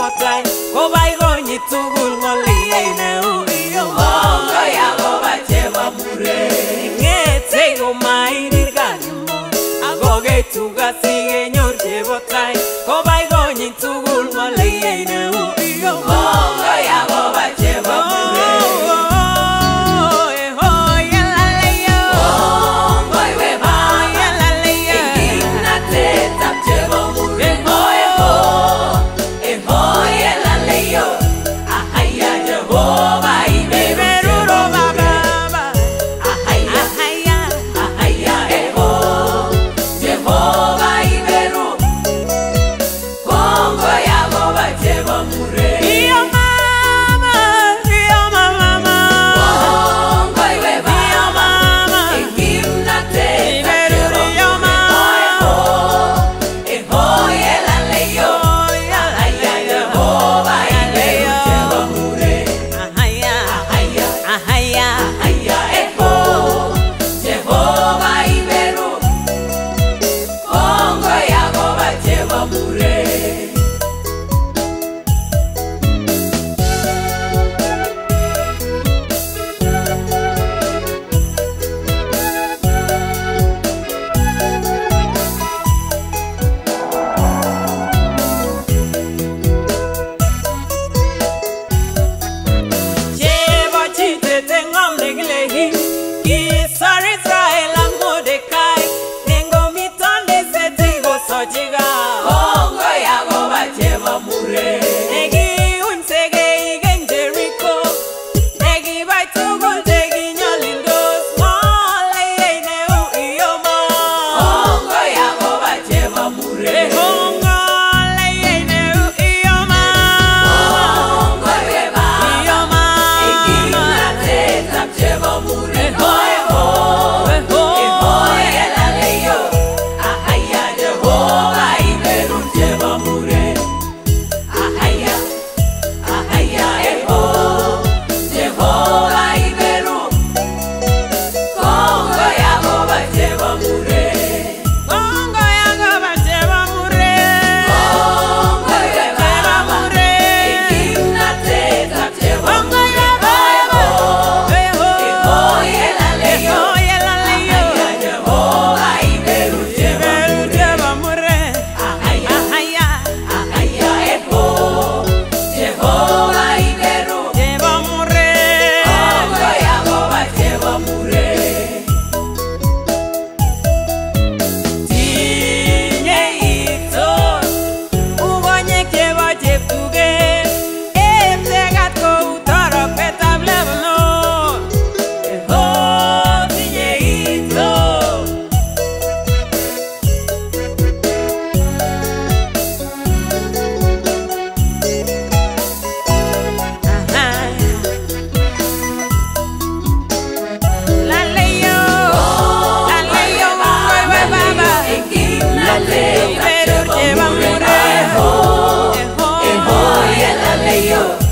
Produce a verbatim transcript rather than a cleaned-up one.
kotai kobai gonyi tugul ngoliye neu iyo mongo ya kobache mabure ngete gomai dirganimo agoge tuga sige nyor jebotai kobai gonyi tugul ngoliye neu iyo mongo ya kobache mabure yo